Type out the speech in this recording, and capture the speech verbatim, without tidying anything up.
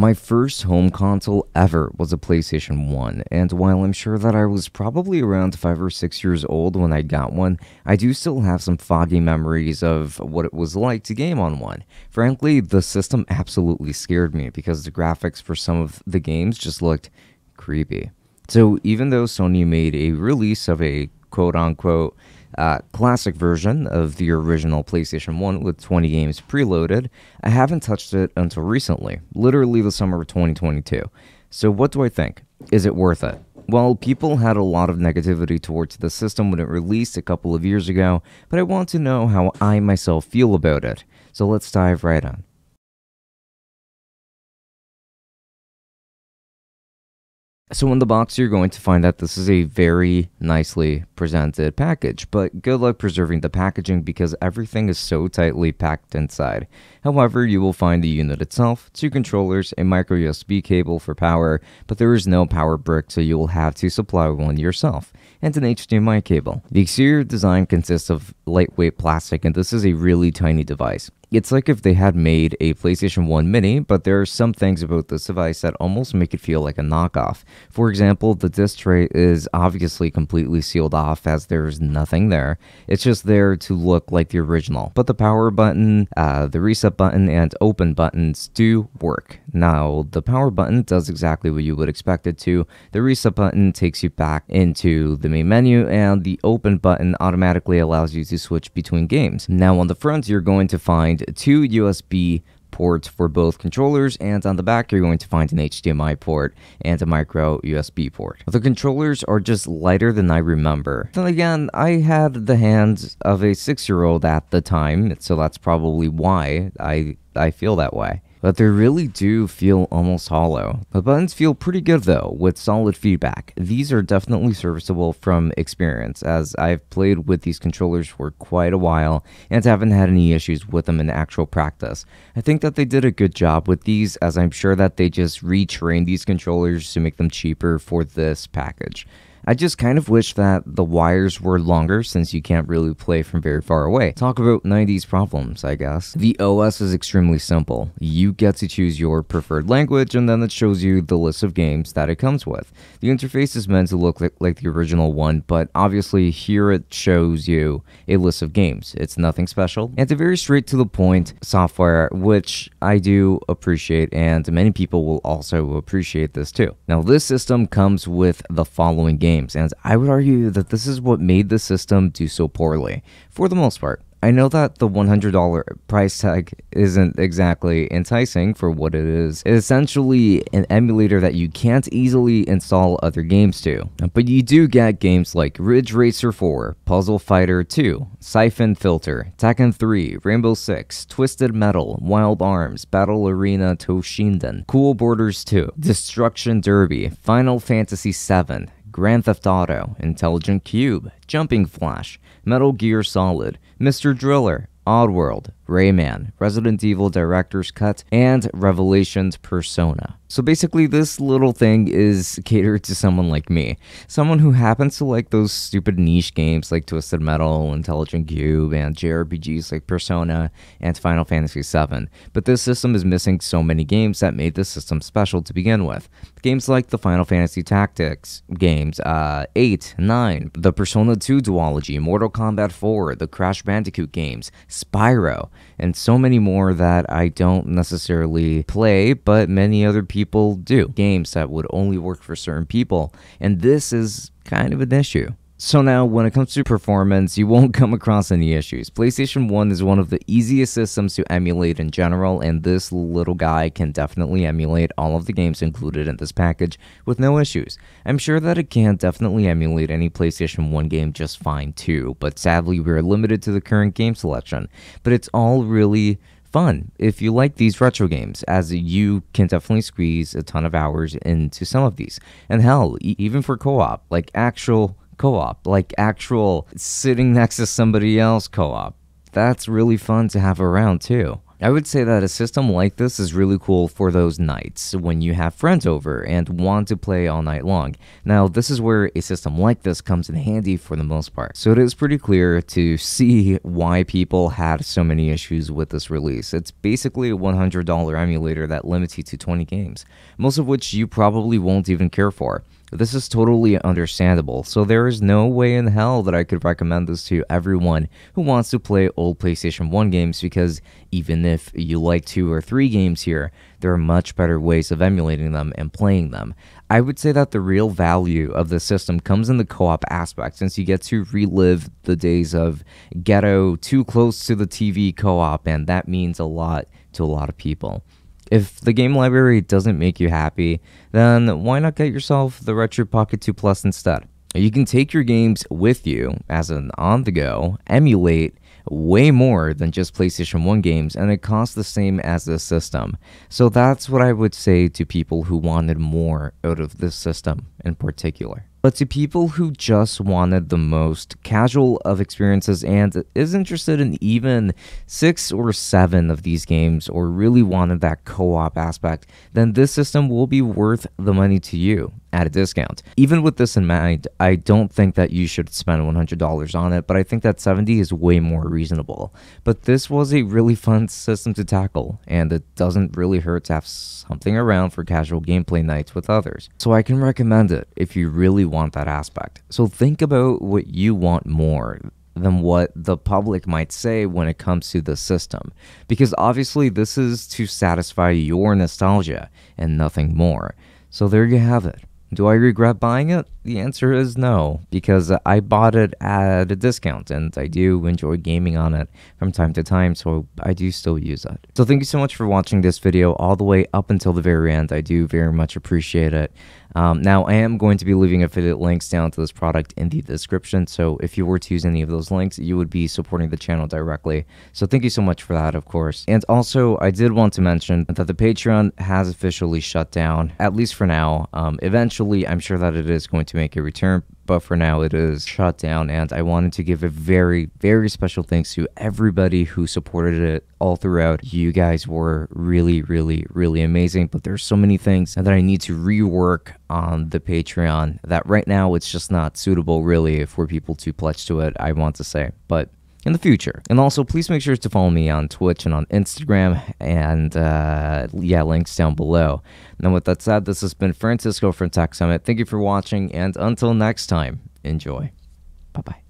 My first home console ever was a PlayStation one, and while I'm sure that I was probably around five or six years old when I got one, I do still have some foggy memories of what it was like to game on one. Frankly, the system absolutely scared me because the graphics for some of the games just looked creepy. So even though Sony made a release of a quote-unquote Uh, classic version of the original PlayStation one with twenty games preloaded, I haven't touched it until recently, literally the summer of twenty twenty-two. So what do I think? Is it worth it? Well, people had a lot of negativity towards the system when it released a couple of years ago, but I want to know how I myself feel about it. So let's dive right in. So in the box, you're going to find that this is a very nicely presented package, but good luck preserving the packaging because everything is so tightly packed inside. However, you will find the unit itself, two controllers, a micro U S B cable for power, but there is no power brick, so you will have to supply one yourself, and an H D M I cable. The exterior design consists of lightweight plastic, and this is a really tiny device. It's like if they had made a PlayStation one mini, but there are some things about this device that almost make it feel like a knockoff. For example, the disc tray is obviously completely sealed off as there's nothing there. It's just there to look like the original. But the power button, uh, the reset button, and open buttons do work. Now, the power button does exactly what you would expect it to. The reset button takes you back into the main menu, and the open button automatically allows you to switch between games. Now, on the front, you're going to find two U S B ports for both controllers, and on the back you're going to find an H D M I port and a micro U S B port. The controllers are just lighter than I remember. Then again, I had the hands of a six-year-old at the time, so that's probably why I, I feel that way. But they really do feel almost hollow. The buttons feel pretty good though, with solid feedback. These are definitely serviceable from experience, as I've played with these controllers for quite a while and haven't had any issues with them in actual practice. I think that they did a good job with these, as I'm sure that they just retrained these controllers to make them cheaper for this package. I just kind of wish that the wires were longer since you can't really play from very far away. Talk about nineties problems, I guess. The O S is extremely simple. You get to choose your preferred language, and then it shows you the list of games that it comes with. The interface is meant to look like, like the original one, but obviously here it shows you a list of games. It's nothing special. And a very straight to the point software, which I do appreciate, and many people will also appreciate this too. Now, this system comes with the following games. Games, and I would argue that this is what made the system do so poorly, for the most part. I know that the one hundred dollar price tag isn't exactly enticing for what it is. It's essentially an emulator that you can't easily install other games to. But you do get games like Ridge Racer four, Puzzle Fighter two, Siphon Filter, Tekken three, Rainbow six, Twisted Metal, Wild Arms, Battle Arena Toshinden, Cool Borders two, Destruction Derby, Final Fantasy seven, Grand Theft Auto, Intelligent Cube, Jumping Flash, Metal Gear Solid, Mister Driller, Oddworld, Rayman, Resident Evil Director's Cut, and Revelations Persona. So basically, this little thing is catered to someone like me. Someone who happens to like those stupid niche games like Twisted Metal, Intelligent Cube, and J R P Gs like Persona and Final Fantasy seven. But this system is missing so many games that made this system special to begin with. Games like the Final Fantasy Tactics games, uh, eight, nine, the Persona two duology, Mortal Kombat four, the Crash Bandicoot games, Spyro, and so many more that I don't necessarily play, but many other people do. Games that would only work for certain people, and this is kind of an issue. So now, when it comes to performance, you won't come across any issues. PlayStation one is one of the easiest systems to emulate in general, and this little guy can definitely emulate all of the games included in this package with no issues. I'm sure that it can definitely emulate any PlayStation one game just fine too, but sadly we're limited to the current game selection. But it's all really fun if you like these retro games, as you can definitely squeeze a ton of hours into some of these. And hell, e- even for co-op, like actual co-op, like actual sitting next to somebody else co-op. That's really fun to have around too. I would say that a system like this is really cool for those nights when you have friends over and want to play all night long. Now, this is where a system like this comes in handy for the most part. So it is pretty clear to see why people had so many issues with this release. It's basically a one hundred dollar emulator that limits you to twenty games, most of which you probably won't even care for. This is totally understandable, so there is no way in hell that I could recommend this to everyone who wants to play old PlayStation one games, because even if you like two or three games here, there are much better ways of emulating them and playing them. I would say that the real value of the system comes in the co-op aspect, since you get to relive the days of ghetto, too close to the T V co-op, and that means a lot to a lot of people. If the game library doesn't make you happy, then why not get yourself the Retro Pocket two Plus instead? You can take your games with you as an on-the-go, emulate way more than just PlayStation one games, and it costs the same as this system. So that's what I would say to people who wanted more out of this system in particular. But to people who just wanted the most casual of experiences and is interested in even six or seven of these games, or really wanted that co-op aspect, then this system will be worth the money to you at a discount. Even with this in mind, I don't think that you should spend one hundred dollars on it, but I think that seventy dollars is way more reasonable. But this was a really fun system to tackle, and it doesn't really hurt to have something around for casual gameplay nights with others. So I can recommend it if you really want that aspect. So think about what you want more than what the public might say when it comes to the system, because obviously this is to satisfy your nostalgia and nothing more. So there you have it. Do I regret buying it? The answer is no, because I bought it at a discount, and I do enjoy gaming on it from time to time, so I do still use it. So thank you so much for watching this video all the way up until the very end. I do very much appreciate it. Um, now, I am going to be leaving affiliate links down to this product in the description, so if you were to use any of those links, you would be supporting the channel directly. So thank you so much for that, of course. And also, I did want to mention that the Patreon has officially shut down, at least for now. Um, eventually, I'm sure that it is going to make a return, but for now it is shut down, and I wanted to give a very, very special thanks to everybody who supported it all throughout. You guys were really, really, really amazing, but there's so many things that I need to rework on the Patreon that right now it's just not suitable really for people to pledge to it, I want to say, but in the future. And also, please make sure to follow me on Twitch and on Instagram, and uh, yeah, links down below. Now, with that said, this has been Francisco from Tech Summit. Thank you for watching, and until next time, enjoy. Bye-bye.